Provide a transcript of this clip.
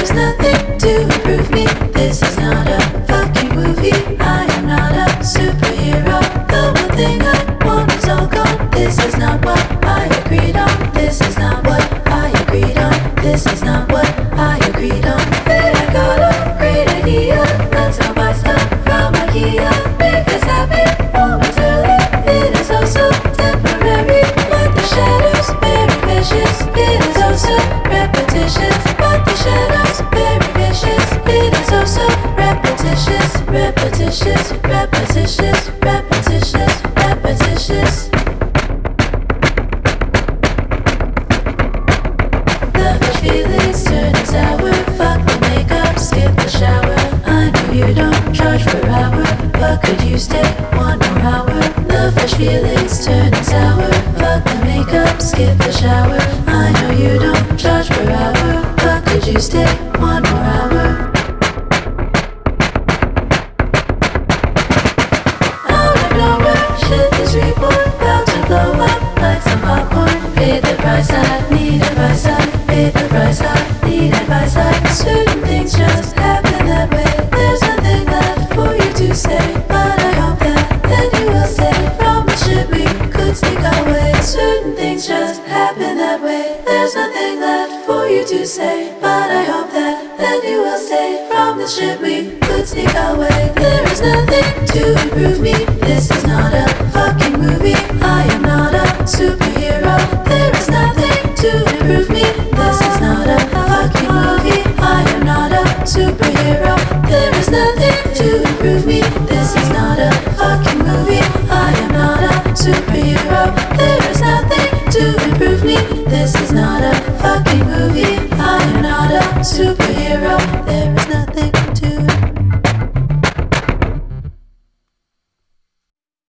There's nothing to prove me. This is not a fucking movie. I am not a superhero. The one thing I want is all gone. This is not what I agreed on. This is not what I agreed on. This is not what I agreed on. But I got a great idea. Let's not buy stuff from IKEA. Make us happy momentarily. It is oh so temporary. But the shadows very vicious. It is oh so repetitious. Repetitious, repetitious, repetitious, repetitious. The fresh feelings turning sour. Fuck the makeup, skip the shower. I know you don't charge per hour, but could you stay one more hour? The fresh feelings turning sour. Fuck the makeup, skip the shower. I know you don't charge per hour, but could you stay one more hour? Certain things just happen that way. There's nothing left for you to say, but I hope that you will stay from the shit we could sneak away. Certain things just happen that way. There's nothing left for you to say, but I hope that you will stay from the shit we could sneak away. There is nothing to improve me. This is not a fucking movie. I am not a super.